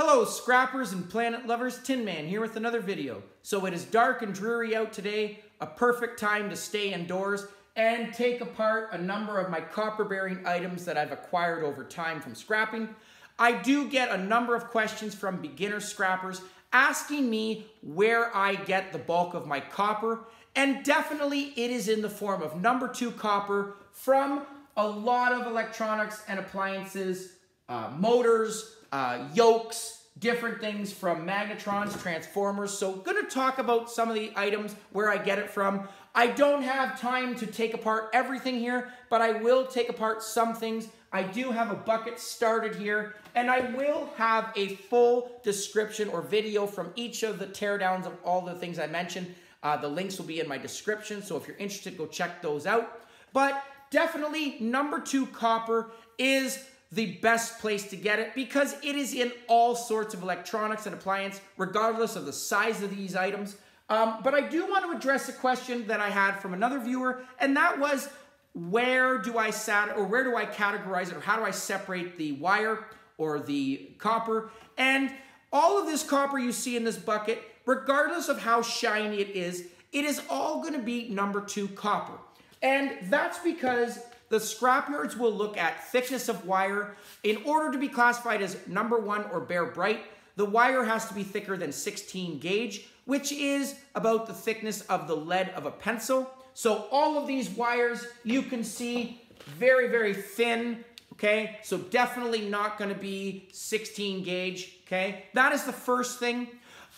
Hello scrappers and planet lovers, Tin Man here with another video. So it is dark and dreary out today, a perfect time to stay indoors and take apart a number of my copper bearing items that I've acquired over time from scrapping. I do get a number of questions from beginner scrappers asking me where I get the bulk of my copper, and definitely it is in the form of #2 copper from a lot of electronics and appliances, motors, yokes, different things from magnetrons, transformers. So gonna talk about some of the items where I get it from. I don't have time to take apart everything here, but I will take apart some things. I do have a bucket started here, and I will have a full description or video from each of the teardowns of all the things I mentioned. The links will be in my description, so if you're interested, go check those out. But definitely #2 copper is the best place to get it because it is in all sorts of electronics and appliance, regardless of the size of these items. But I do want to address a question that I had from another viewer, and that was, where do I categorize it, or how do I separate the wire or the copper? And all of this copper you see in this bucket, regardless of how shiny it is all going to be #2 copper. And that's because the scrapyards will look at thickness of wire. In order to be classified as #1 or bare bright, the wire has to be thicker than 16 gauge, which is about the thickness of the lead of a pencil. So all of these wires you can see very, very thin, okay? So definitely not gonna be 16 gauge, okay? That is the first thing.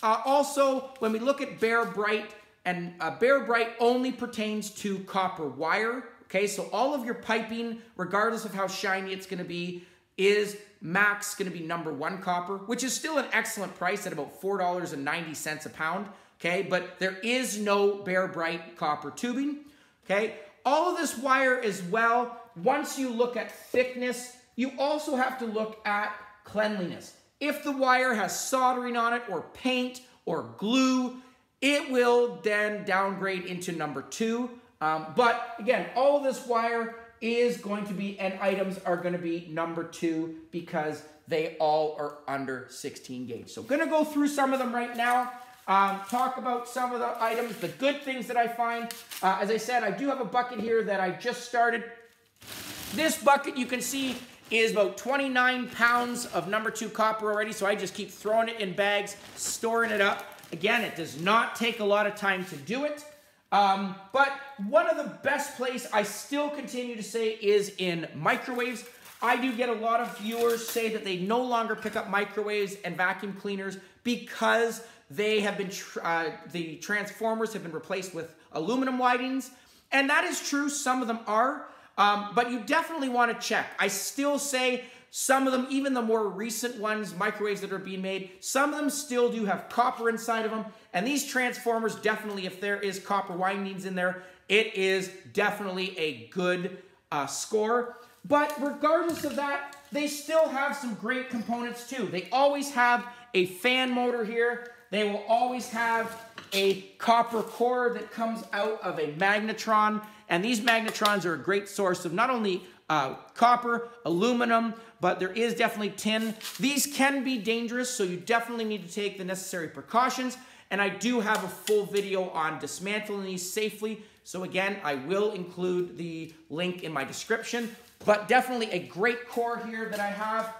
Also, when we look at bare bright, and bare bright only pertains to copper wire, okay, so all of your piping, regardless of how shiny it's going to be, is max going to be #1 copper, which is still an excellent price at about $4.90 a pound, okay, but there is no bare bright copper tubing, okay. All of this wire as well, once you look at thickness, you also have to look at cleanliness. If the wire has soldering on it or paint or glue, it will then downgrade into #2. But again, all of this wire is going to be, and items are going to be #2 because they all are under 16 gauge. So going to go through some of them right now, talk about some of the items, the good things that I find. As I said, I do have a bucket here that I just started. This bucket you can see is about 29 pounds of #2 copper already. So I just keep throwing it in bags, storing it up. Again, it does not take a lot of time to do it. But one of the best places I still continue to say is in microwaves. I do get a lot of viewers say that they no longer pick up microwaves and vacuum cleaners because they have been the transformers have been replaced with aluminum windings, and that is true. Some of them are, but you definitely want to check. I still say some of them, even the more recent ones, microwaves that are being made, some of them still do have copper inside of them. And these transformers, definitely, if there is copper windings in there, it is definitely a good score. But regardless of that, they still have some great components too. They always have a fan motor here. They will always have a copper core that comes out of a magnetron. And these magnetrons are a great source of not only copper, aluminum, but there is definitely tin. These can be dangerous, so you definitely need to take the necessary precautions. And I do have a full video on dismantling these safely. So again, I will include the link in my description, but definitely a great core here that I have,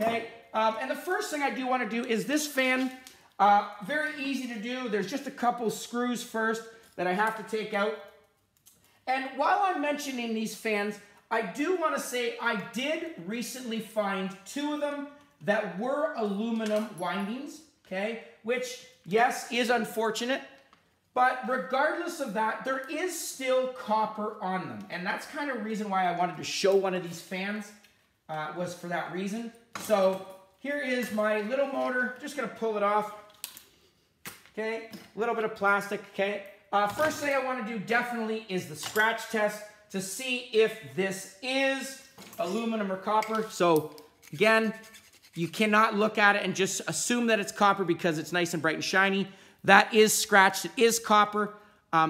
okay? And the first thing I do want to do is this fan. Very easy to do. There's just a couple screws first that I have to take out. And while I'm mentioning these fans, I do want to say I did recently find two of them that were aluminum windings, okay? Which, yes, is unfortunate, but regardless of that, there is still copper on them. And that's kind of the reason why I wanted to show one of these fans, was for that reason. So here is my little motor. Just going to pull it off, okay? A little bit of plastic, okay? First thing I want to do definitely is the scratch test to see if this is aluminum or copper. So again, you cannot look at it and just assume that it's copper because it's nice and bright and shiny. That is scratched, it is copper.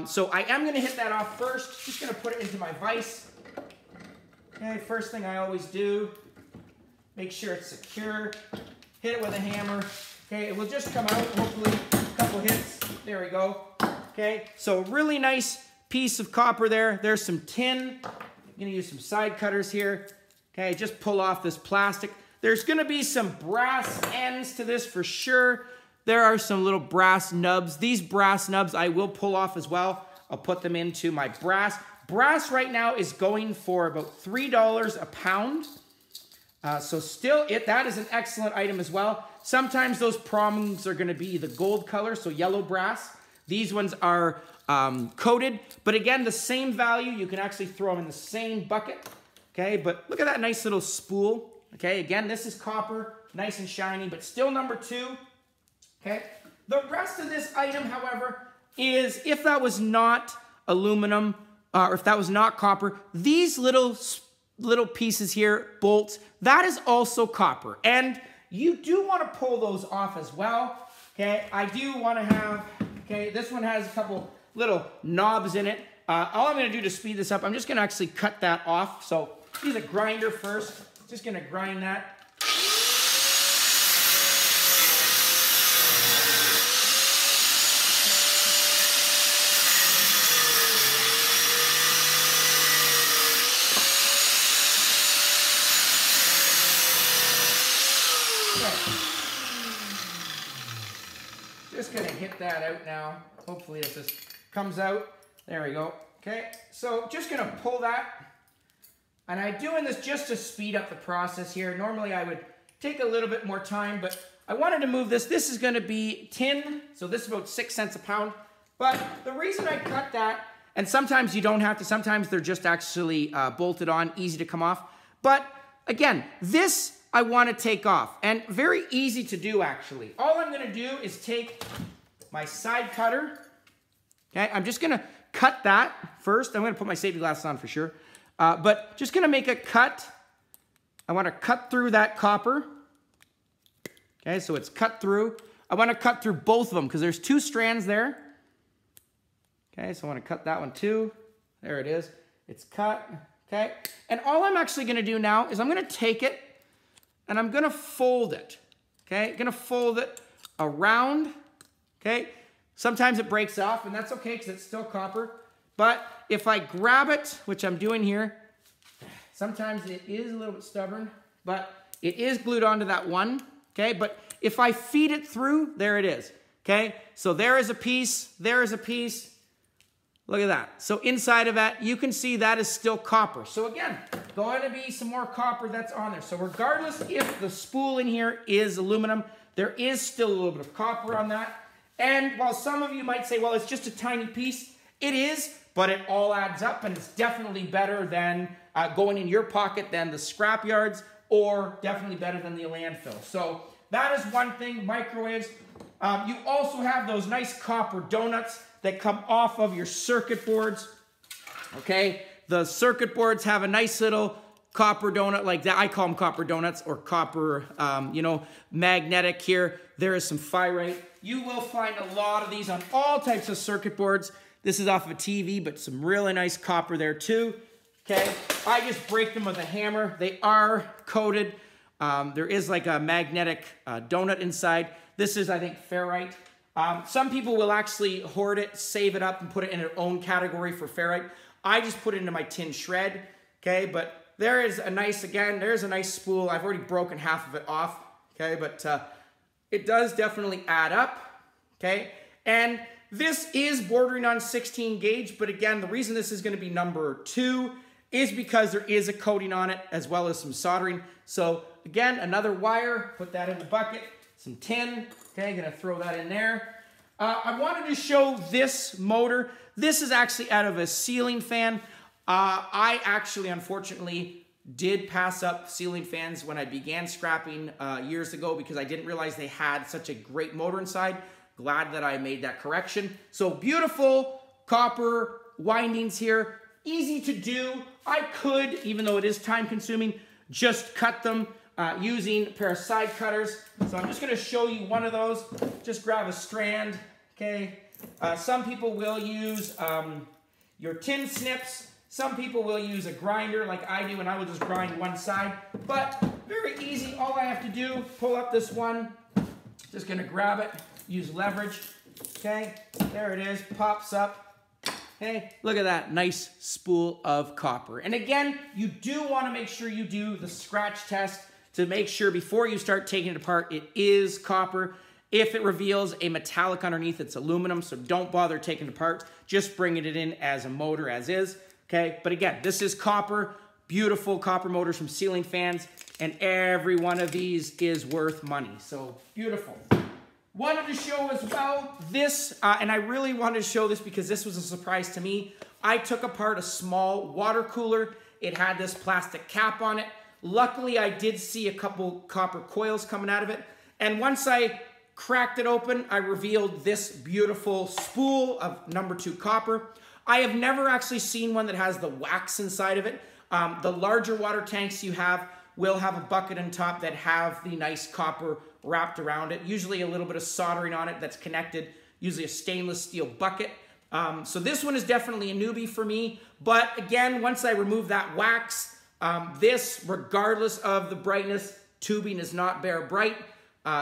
So I am gonna hit that off first. Just gonna put it into my vise. Okay, first thing I always do, make sure it's secure. hit it with a hammer. Okay, it will just come out, hopefully, a couple hits. There we go. Okay, so really nice piece of copper there. There's some tin. I'm gonna use some side cutters here. Okay, just pull off this plastic. There's gonna be some brass ends to this for sure. There are some little brass nubs. These brass nubs I will pull off as well. I'll put them into my brass. Brass right now is going for about $3 a pound. So still, that is an excellent item as well. Sometimes those prongs are gonna be the gold color, so yellow brass. These ones are coated, but again, the same value. You can actually throw them in the same bucket, okay? But look at that nice little spool, okay? Again, this is copper, nice and shiny, but still number two, okay? The rest of this item, however, is if that was not aluminum, or if that was not copper, these little pieces here, bolts, that is also copper. And you do want to pull those off as well, okay? I do want to have, okay, this one has a couple little knobs in it. All I'm going to do to speed this up, I'm just going to actually cut that off. So use a grinder first. Just going to grind that. Just gonna hit that out now. Hopefully it just comes out. There we go. Okay, so just gonna pull that. And I'm doing this just to speed up the process here. Normally I would take a little bit more time, but I wanted to move this. This is gonna be tin, so this is about 6 cents a pound. But the reason I cut that, and sometimes you don't have to, sometimes they're just actually bolted on, easy to come off. But again, this I want to take off, and very easy to do actually. All I'm going to do is take my side cutter, okay? I'm just going to cut that first. I'm going to put my safety glasses on for sure, but just going to make a cut. I want to cut through that copper, okay? So it's cut through. I want to cut through both of them because there's two strands there, okay? So I want to cut that one too. There it is. It's cut, okay? And all I'm actually going to do now is I'm going to take it, and I'm gonna fold it, okay? Gonna fold it around, okay? Sometimes it breaks off, and that's okay, because it's still copper. But if I grab it, which I'm doing here, sometimes it is a little bit stubborn, but it is glued onto that one, okay? But if I feed it through, there it is, okay? So there is a piece, there is a piece. Look at that. So inside of that, you can see that is still copper. So again, going to be some more copper that's on there. So regardless if the spool in here is aluminum, there is still a little bit of copper on that. And while some of you might say, well, it's just a tiny piece, it is, but it all adds up, and it's definitely better than going in your pocket than the scrap yards, or definitely better than the landfill. So that is one thing, microwaves. You also have those nice copper donuts that come off of your circuit boards, okay? The circuit boards have a nice little copper donut like that. I call them copper donuts, or copper, you know, magnetic here. There is some pyrite. You will find a lot of these on all types of circuit boards. This is off of a TV, but some really nice copper there too, okay? I just break them with a hammer. They are coated. There is like a magnetic donut inside. This is, I think, ferrite. Some people will actually hoard it, save it up, and put it in their own category for ferrite. I just put it into my tin shred, okay? But there is a nice, again, there's a nice spool. I've already broken half of it off, okay? But it does definitely add up, okay? And this is bordering on 16 gauge, but again, the reason this is gonna be number two is because there is a coating on it, as well as some soldering. So again, another wire, put that in the bucket. Some tin, okay, I'm gonna throw that in there. I wanted to show this motor. This is actually out of a ceiling fan. I actually, unfortunately, did pass up ceiling fans when I began scrapping years ago, because I didn't realize they had such a great motor inside. Glad that I made that correction. So beautiful copper windings here, easy to do. I could, even though it is time consuming, just cut them using a pair of side cutters. So I'm just gonna show you one of those. Just grab a strand, okay? Some people will use your tin snips. Some people will use a grinder like I do, and I will just grind one side. But Very easy. All I have to do, pull up this one. Just going to grab it, use leverage. Okay, there it is. Pops up. Hey, look at that nice spool of copper. And again, you do want to make sure you do the scratch test to make sure before you start taking it apart, it is copper. If it reveals a metallic underneath, it's aluminum, so don't bother taking it apart. Just bringing it in as a motor as is, okay? But again, this is copper, beautiful copper motors from Ceiling Fans, and every one of these is worth money, so beautiful. Wanted to show as well this, and I really wanted to show this because this was a surprise to me. I took apart a small water cooler. It had this plastic cap on it. Luckily, I did see a couple copper coils coming out of it. And once I cracked it open, I revealed this beautiful spool of #2 copper. I have never actually seen one that has the wax inside of it. The larger water tanks you have will have a bucket on top that have the nice copper wrapped around it, usually a little bit of soldering on it that's connected, usually a stainless steel bucket. So this one is definitely a newbie for me, but again, once I remove that wax, this, regardless of the brightness, tubing is not bare bright.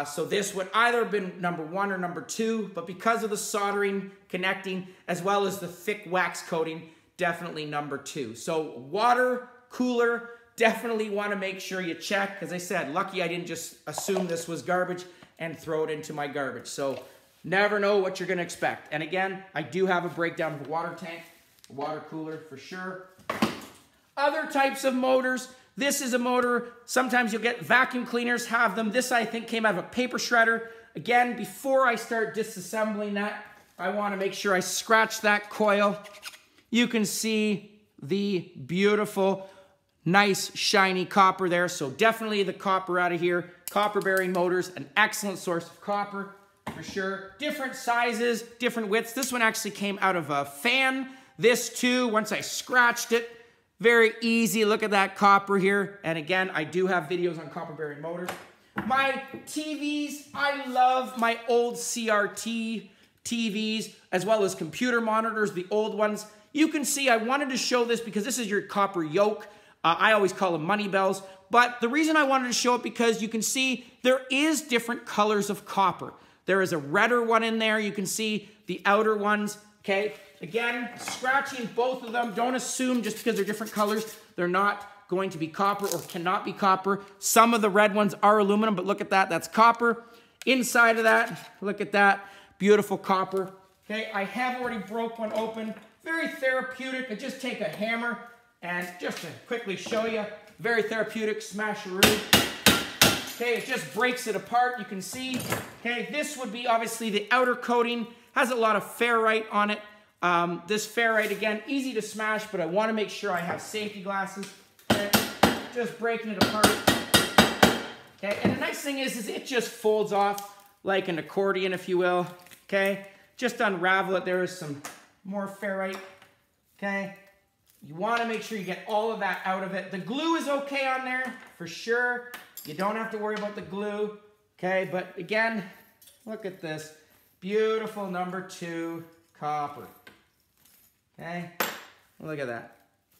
So this would either have been #1 or #2, but because of the soldering, connecting, as well as the thick wax coating, definitely #2. So water cooler, definitely want to make sure you check. As I said, lucky I didn't just assume this was garbage and throw it into my garbage. So never know what you're going to expect. And again, I do have a breakdown of the water tank, water cooler for sure. Other types of motors. This is a motor. Sometimes you'll get vacuum cleaners have them. This, I think, came out of a paper shredder. Again, before I start disassembling that, I want to make sure I scratch that coil. You can see the beautiful, nice shiny copper there, so definitely the copper out of here. Copper bearing motors, an excellent source of copper for sure. Different sizes, different widths. This one actually came out of a fan. This too, once I scratched it, very easy. Look at that copper here. And again, I do have videos on copper bearing motors. My TVs, I love my old CRT TVs as well as computer monitors, the old ones. You can see I wanted to show this because this is your copper yoke. I always call them money bells, but the reason I wanted to show it because you can see there is different colors of copper. There is a redder one in there. You can see the outer ones, okay? Again, scratching both of them. Don't assume just because they're different colors, they're not going to be copper or cannot be copper. Some of the red ones are aluminum, but look at that, that's copper. Inside of that, look at that, beautiful copper. Okay, I have already broke one open. Very therapeutic. I just take a hammer, and just to quickly show you, very therapeutic smasheroo. Okay, it just breaks it apart, you can see. Okay, this would be obviously the outer coating. Has a lot of ferrite on it. This ferrite, again, easy to smash, but I want to make sure I have safety glasses. Okay, just breaking it apart. Okay, and the nice thing is it just folds off like an accordion, if you will. Okay, just unravel it. There is some more ferrite. Okay. You want to make sure you get all of that out of it. The glue is okay on there, for sure. You don't have to worry about the glue, okay? But again, look at this. Beautiful #2 copper, okay? Look at that,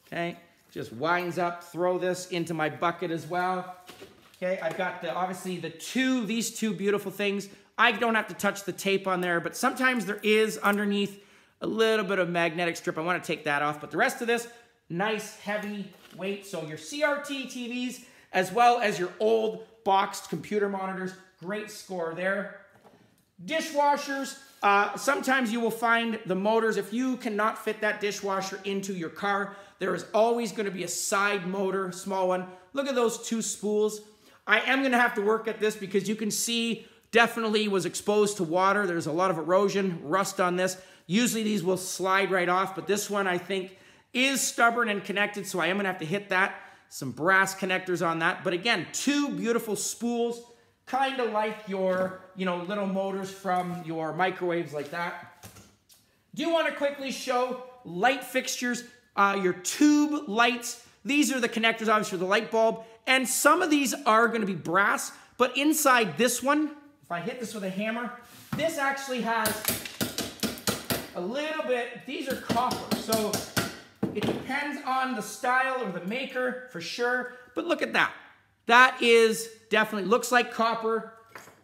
okay? Just winds up, throw this into my bucket as well. Okay, I've got the, obviously the two, these two beautiful things. I don't have to touch the tape on there, but sometimes there is underneath a little bit of magnetic strip. I want to take that off, but the rest of this, nice heavy weight. So your CRT TVs, as well as your old boxed computer monitors, great score there. Dishwashers, sometimes you will find the motors, if you cannot fit that dishwasher into your car, there is always going to be a side motor, small one. Look at those two spools. I am going to have to work at this because you can see definitely was exposed to water. There's a lot of erosion, rust on this. Usually these will slide right off, but this one I think is stubborn and connected, so I am gonna have to hit that. Some brass connectors on that. But again, two beautiful spools, kind of like your, little motors from your microwaves like that. Do want to quickly show light fixtures, your tube lights. These are the connectors, obviously, for the light bulb. And some of these are gonna be brass, but inside this one, if I hit this with a hammer, this actually has a little bit, these are copper, so it depends on the style or the maker for sure, but look at that. That is definitely, looks like copper.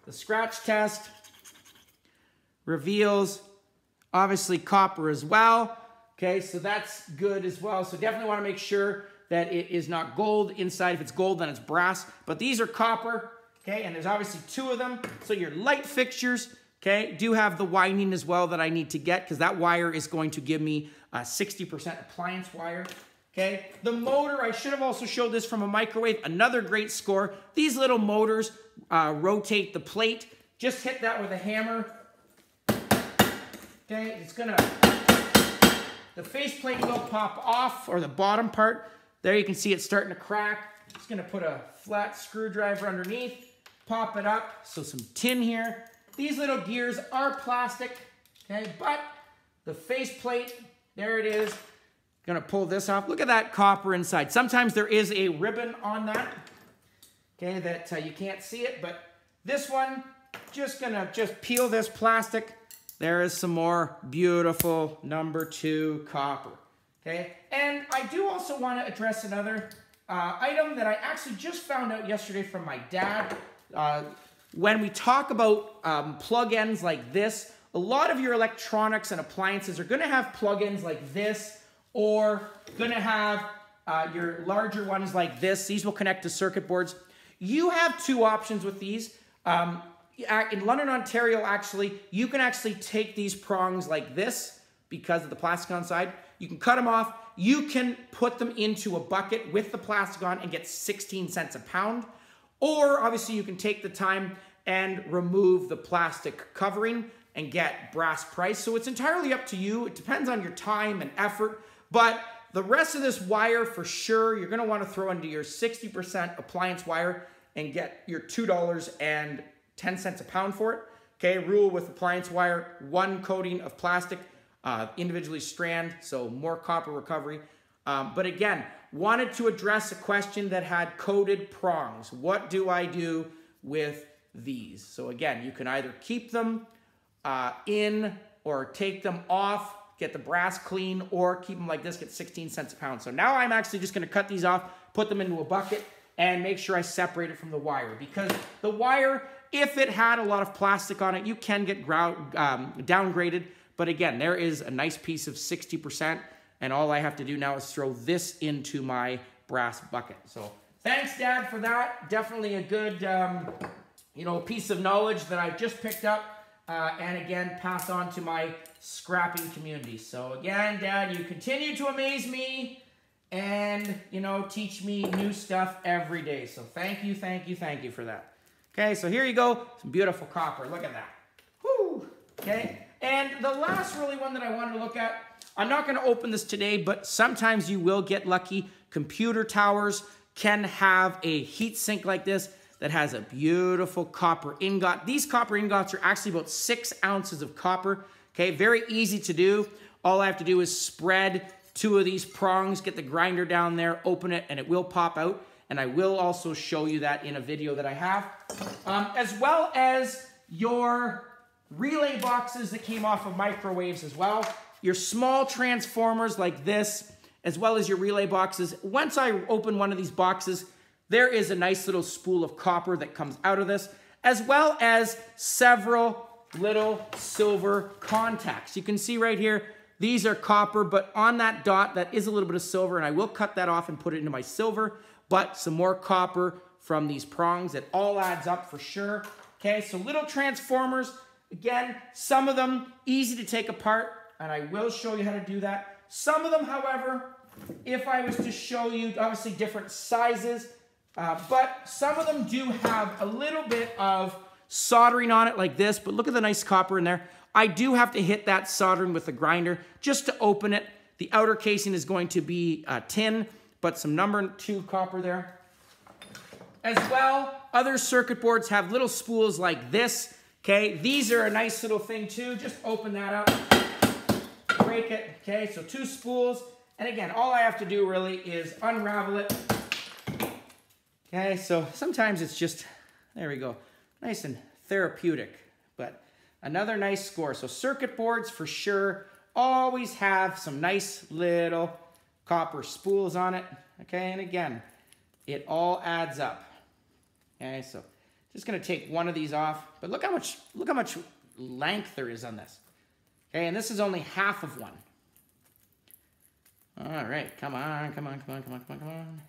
The scratch test reveals obviously copper as well. Okay, so that's good as well. So definitely want to make sure that it is not gold inside. If it's gold, then it's brass. But these are copper, okay? And there's obviously two of them. So your light fixtures, okay, do have the winding as well that I need to get because that wire is going to give me a 60% appliance wire, okay? The motor, I should have also showed this from a microwave. Another great score. These little motors rotate the plate. Just hit that with a hammer. Okay, it's gonna... The faceplate will pop off, or the bottom part. There you can see it's starting to crack. Just gonna put a flat screwdriver underneath, pop it up. So some tin here. These little gears are plastic, okay? But the faceplate, there it is. Gonna pull this off. Look at that copper inside. Sometimes there is a ribbon on that, okay, that you can't see it, but this one, just gonna peel this plastic. There is some more beautiful #2 copper, okay? And I do also want to address another item that I actually just found out yesterday from my dad. When we talk about plug-ins like this, a lot of your electronics and appliances are going to have plug-ins like this, or going to have your larger ones like this. These will connect to circuit boards. You have two options with these. In London, Ontario, actually, you can actually take these prongs like this because of the plastic on the side. You can cut them off. You can put them into a bucket with the plastic on and get 16 cents a pound. Or, obviously, you can take the time and remove the plastic covering and get brass price. So it's entirely up to you. It depends on your time and effort. But the rest of this wire, for sure, you're going to want to throw into your 60% appliance wire and get your $2.10 a pound for it. Okay, rule with appliance wire, one coating of plastic, individually strand, so more copper recovery. But again, wanted to address a question that had coated prongs. What do I do with these? So again, you can either keep them in or take them off, get the brass clean, or keep them like this, get 16 cents a pound. So now I'm actually just gonna cut these off, put them into a bucket, and make sure I separate it from the wire, because the wire, if it had a lot of plastic on it, you can get downgraded. But again, there is a nice piece of 60%. And all I have to do now is throw this into my brass bucket. So thanks, Dad, for that. Definitely a good, you know, piece of knowledge that I just picked up. And again, pass on to my scrapping community. So again, Dad, you continue to amaze me and, you know, teach me new stuff every day. So thank you, thank you, thank you for that. Okay, so here you go, some beautiful copper. Look at that. Woo! Okay, and the last really one that I wanted to look at, I'm not going to open this today, but sometimes you will get lucky. Computer towers can have a heat sink like this that has a beautiful copper ingot. These copper ingots are actually about 6 ounces of copper. Okay, very easy to do. All I have to do is spread two of these prongs, get the grinder down there, open it, and it will pop out. And I will also show you that in a video that I have, as well as your relay boxes that came off of microwaves as well, your small transformers like this, as well as your relay boxes. Once I open one of these boxes, there is a nice little spool of copper that comes out of this, as well as several little silver contacts. You can see right here, these are copper, but on that dot, that is a little bit of silver, and I will cut that off and put it into my silver. But some more copper from these prongs. It all adds up for sure. Okay, so little transformers. Again, some of them easy to take apart, and I will show you how to do that. Some of them, however, if I was to show you, obviously different sizes, but some of them do have a little bit of soldering on it like this, but look at the nice copper in there. I do have to hit that soldering with the grinder just to open it. The outer casing is going to be tin, but some #2 copper there. As well, other circuit boards have little spools like this, okay? These are a nice little thing too. Just open that up, break it, okay? So two spools, and again, all I have to do really is unravel it. Okay, so sometimes it's just, there we go, nice and therapeutic, but another nice score. So circuit boards for sure always have some nice little copper spools on it, okay? And again, it all adds up. Okay, so just gonna take one of these off, but look how much length there is on this. Okay, and this is only half of one. All right, come on, come on, come on, come on, come on, come on.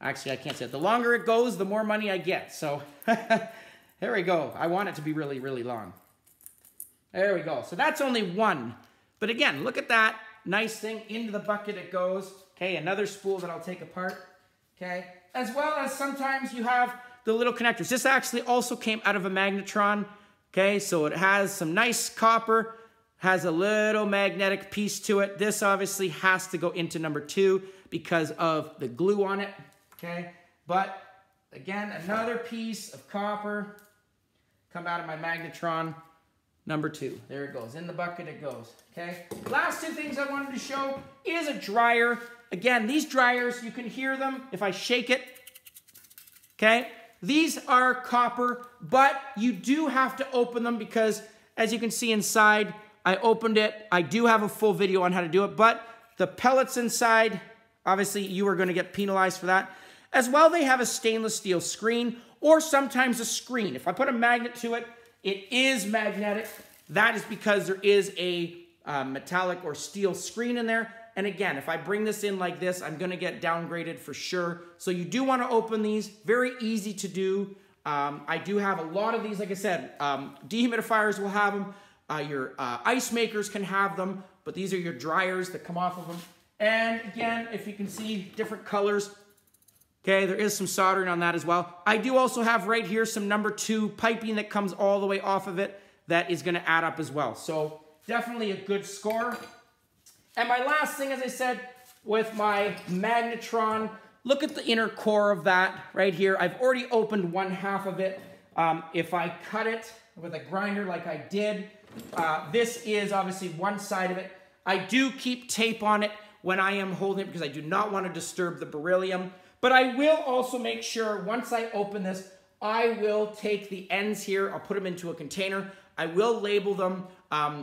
Actually, I can't say it. The longer it goes, the more money I get. So here we go. I want it to be really, really long. There we go. So that's only one. But again, look at that. Nice thing. Into the bucket it goes. Okay, another spool that I'll take apart. Okay, as well as sometimes you have the little connectors. This actually also came out of a magnetron. Okay, so it has some nice copper, has a little magnetic piece to it. This obviously has to go into number two because of the glue on it. Okay, but again, another piece of copper come out of my magnetron number two. There it goes. In the bucket it goes. Okay, last two things I wanted to show is a dryer. Again, these dryers, you can hear them if I shake it. Okay, these are copper, but you do have to open them because as you can see inside, I opened it. I do have a full video on how to do it, but the pellets inside, obviously you are going to get penalized for that. As well, they have a stainless steel screen or sometimes a screen. If I put a magnet to it, it is magnetic. That is because there is a metallic or steel screen in there. And again, if I bring this in like this, I'm going to get downgraded for sure. So you do want to open these. Very easy to do. I do have a lot of these. Like I said, dehumidifiers will have them. Your ice makers can have them. But these are your dryers that come off of them. And again, if you can see different colors. Okay, there is some soldering on that as well. I do also have right here some number two piping that comes all the way off of it. That is going to add up as well. So definitely a good score. And my last thing, as I said, with my magnetron, look at the inner core of that right here. I've already opened one half of it. If I cut it with a grinder like I did, this is obviously one side of it. I do keep tape on it when I am holding it because I do not want to disturb the beryllium. But I will also make sure once I open this, I will take the ends here. I'll put them into a container. I will label them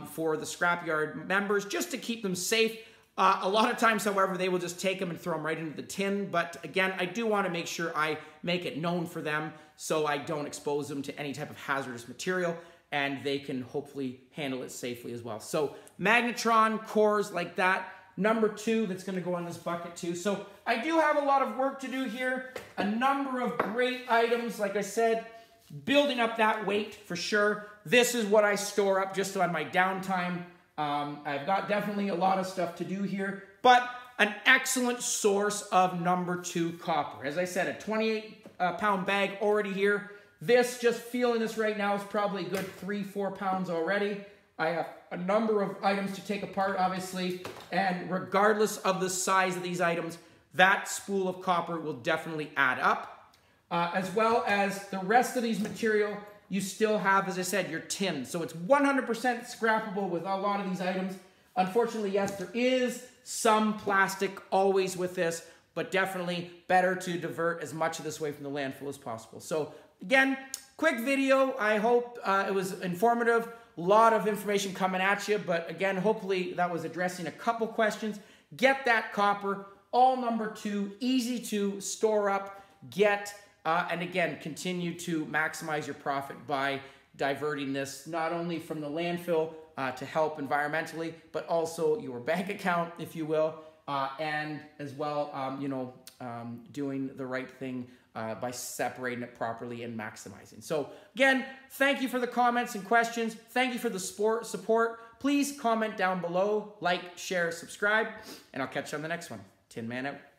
for the scrapyard members just to keep them safe. A lot of times, however, they will just take them and throw them right into the tin. But again, I do want to make sure I make it known for them so I don't expose them to any type of hazardous material and they can hopefully handle it safely as well. So magnetron cores like that, number two that's going to go in this bucket too. So I do have a lot of work to do here. A number of great items, like I said, building up that weight for sure. This is what I store up just on my downtime. I've got definitely a lot of stuff to do here, but an excellent source of number two copper. As I said, a 28-pound bag already here. This, just feeling this right now, is probably a good 3-4 pounds already. I have a number of items to take apart, obviously, and regardless of the size of these items, that spool of copper will definitely add up. As well as the rest of these material, you still have, as I said, your tin. So it's 100% scrappable with a lot of these items. Unfortunately, yes, there is some plastic always with this, but definitely better to divert as much of this away from the landfill as possible. So again, quick video. I hope it was informative. A lot of information coming at you, but again, hopefully that was addressing a couple questions. Get that copper, all number two, easy to store up, get, and again, continue to maximize your profit by diverting this not only from the landfill to help environmentally, but also your bank account, if you will, and as well, doing the right thing by separating it properly and maximizing. So again, thank you for the comments and questions. Thank you for the support. Please comment down below, like, share, subscribe, and I'll catch you on the next one. Tin Man out.